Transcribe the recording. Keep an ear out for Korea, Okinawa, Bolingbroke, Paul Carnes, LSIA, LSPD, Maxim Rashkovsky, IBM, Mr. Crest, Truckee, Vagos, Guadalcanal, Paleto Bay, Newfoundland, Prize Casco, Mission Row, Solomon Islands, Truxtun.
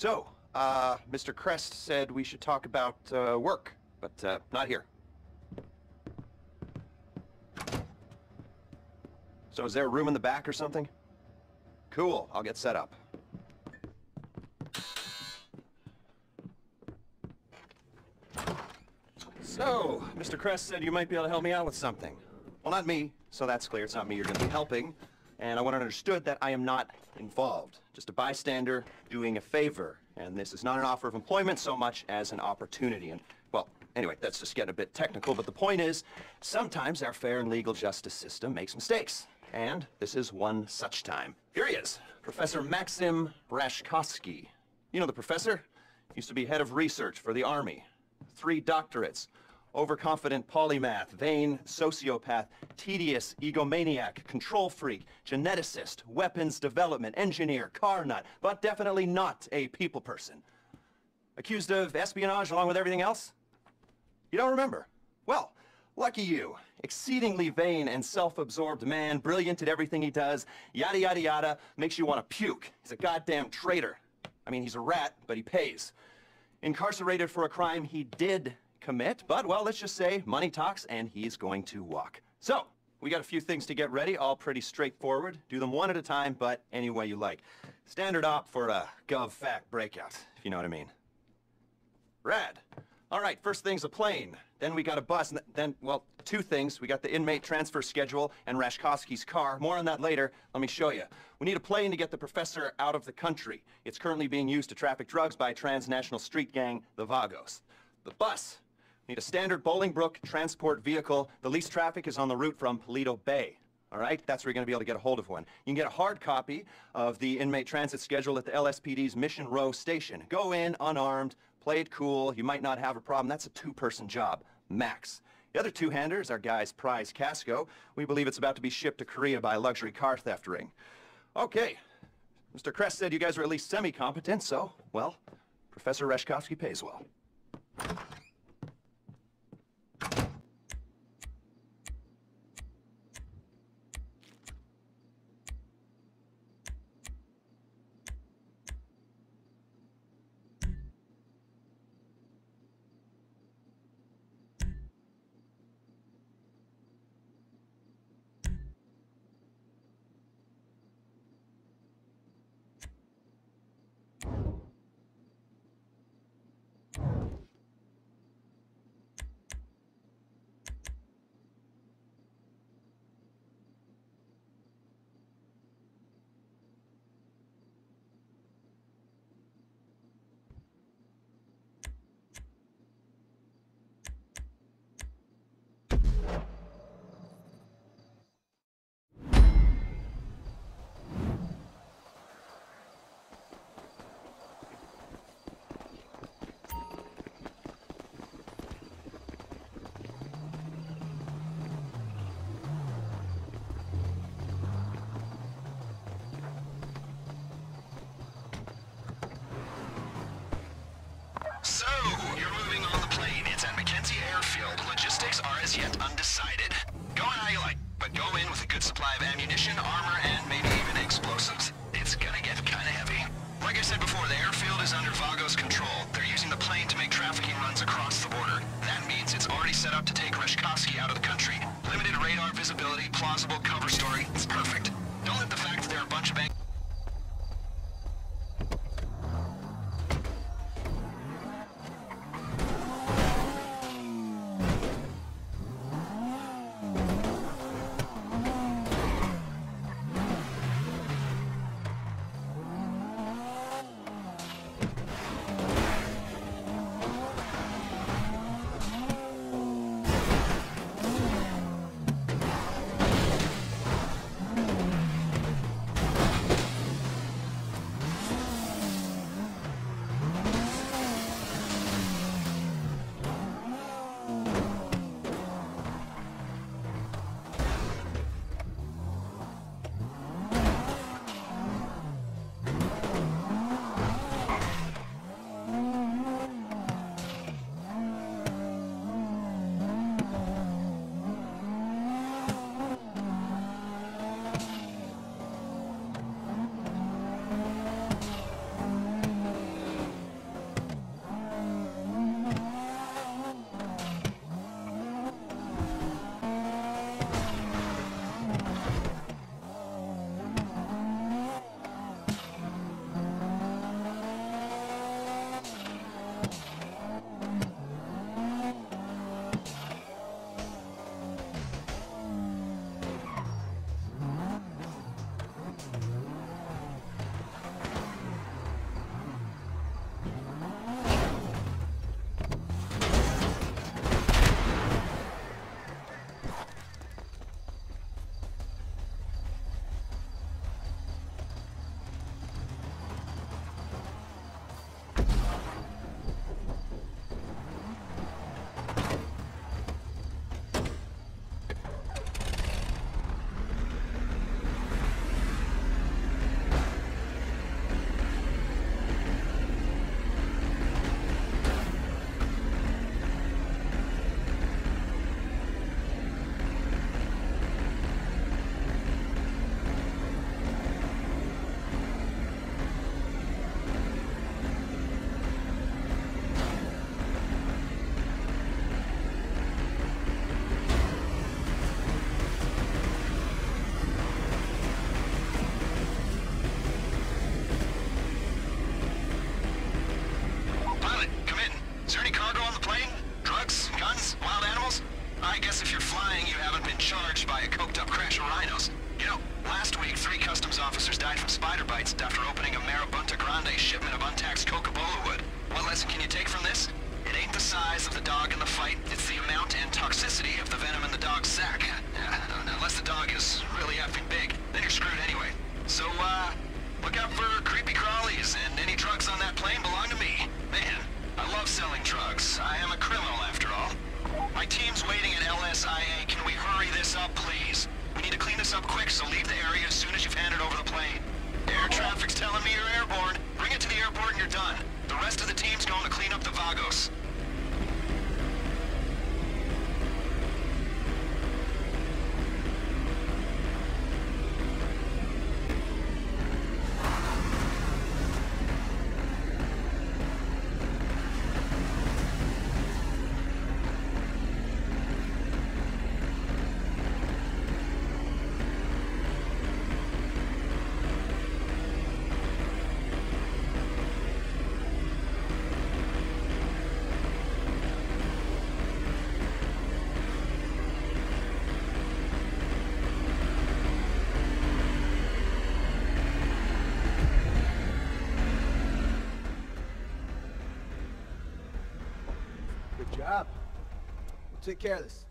So, Mr. Crest said we should talk about work, but not here. So is there a room in the back or something? Cool, I'll get set up. So, Mr. Crest said you might be able to help me out with something. Well, not me, so that's clear. It's not me you're going to be helping. And I want it understood that I am not involved. Just a bystander doing a favor. And this is not an offer of employment so much as an opportunity. And, well, anyway, that's just getting a bit technical. But the point is, sometimes our fair and legal justice system makes mistakes. And this is one such time. Here he is, Professor Maxim Rashkovsky. You know the professor? Used to be head of research for the Army. 3 doctorates. Overconfident polymath, vain sociopath, tedious egomaniac, control freak, geneticist, weapons development, engineer, car nut, but definitely not a people person. Accused of espionage along with everything else? You don't remember? Well, lucky you. Exceedingly vain and self-absorbed man, brilliant at everything he does, yada yada yada, makes you want to puke. He's a goddamn traitor. I mean, he's a rat, but he pays. Incarcerated for a crime he did commit, but, well, let's just say money talks and he's going to walk. So, we got a few things to get ready, all pretty straightforward. Do them one at a time, but any way you like. Standard op for a gov fact breakout, if you know what I mean. Rad. All right, first thing's a plane. Then we got a bus, and then, well, 2 things. We got the inmate transfer schedule and Rashkovsky's car. More on that later. Let me show you. We need a plane to get the professor out of the country. It's currently being used to traffic drugs by a transnational street gang, the Vagos. The bus. Need a standard Bolingbroke transport vehicle. The least traffic is on the route from Paleto Bay. All right? That's where you're going to be able to get a hold of one. You can get a hard copy of the inmate transit schedule at the LSPD's Mission Row station. Go in, unarmed, play it cool. You might not have a problem. That's a 2-person job, max. The other 2-handers, our guy's Prize Casco. We believe it's about to be shipped to Korea by a luxury car theft ring. Okay. Mr. Crest said you guys are at least semi-competent, so, well, Professor Rashkovsky pays well. lesson can you take from this? It ain't the size of the dog in the fight, it's the amount and toxicity of the venom in the dog's sack. Unless the dog is really effing big, then you're screwed anyway. So, look out for creepy crawlies, and any drugs on that plane belong to me. Man, I love selling drugs. I am a criminal, after all. My team's waiting at LSIA. Can we hurry this up, please? We need to clean this up quick, so leave the area as soon as you've handed over the plane. Air traffic's telling me you're airborne. Bring it to the airport and you're done. The rest of the team's going to clean up the Vagos. Good job. We'll take care of this.